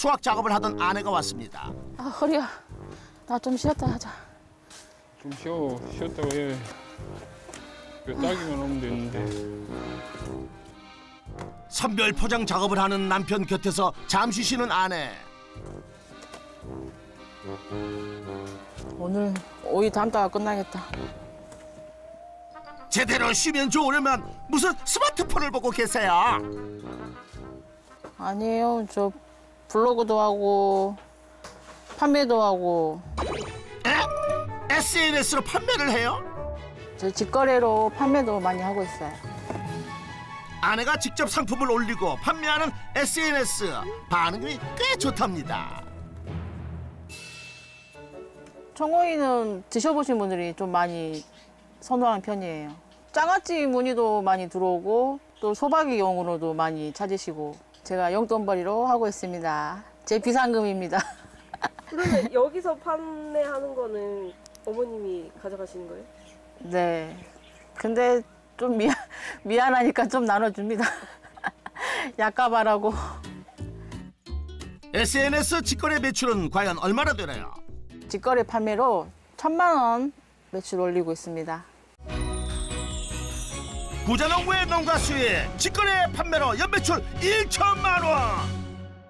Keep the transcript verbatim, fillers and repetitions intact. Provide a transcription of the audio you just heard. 수확 작업을 하던 아내가 왔습니다. 아, 허리야. 나 좀 쉬었다 하자. 좀 쉬어. 쉬었다고 해. 그 따기만 하면 되는데. 선별 포장 작업을 하는 남편 곁에서 잠시 쉬는 아내. 오늘 오이 담다가 끝나겠다. 제대로 쉬면 좋으려면 무슨 스마트폰을 보고 계세요? 아니에요. 저 블로그도 하고 판매도 하고. 에? 에스엔에스로 판매를 해요? 저 직거래로 판매도 많이 하고 있어요. 아내가 직접 상품을 올리고 판매하는 에스엔에스. 반응이 꽤 좋답니다. 청오이는 드셔보신 분들이 좀 많이 선호하는 편이에요. 장아찌 문의도 많이 들어오고 또 소박이용으로도 많이 찾으시고. 제가 용돈벌이로 하고 있습니다. 제 비상금입니다. 그러면 여기서 판매하는 거는 어머님이 가져가시는 거예요? 네. 근데 좀 미안, 미안하니까 좀 나눠줍니다. 약값하라고. 에스엔에스 직거래 매출은 과연 얼마나 되나요? 직거래 판매로 천만 원 매출 올리고 있습니다. 부자농부의 농가 수익 직거래 판매로 연매출 일천만 원.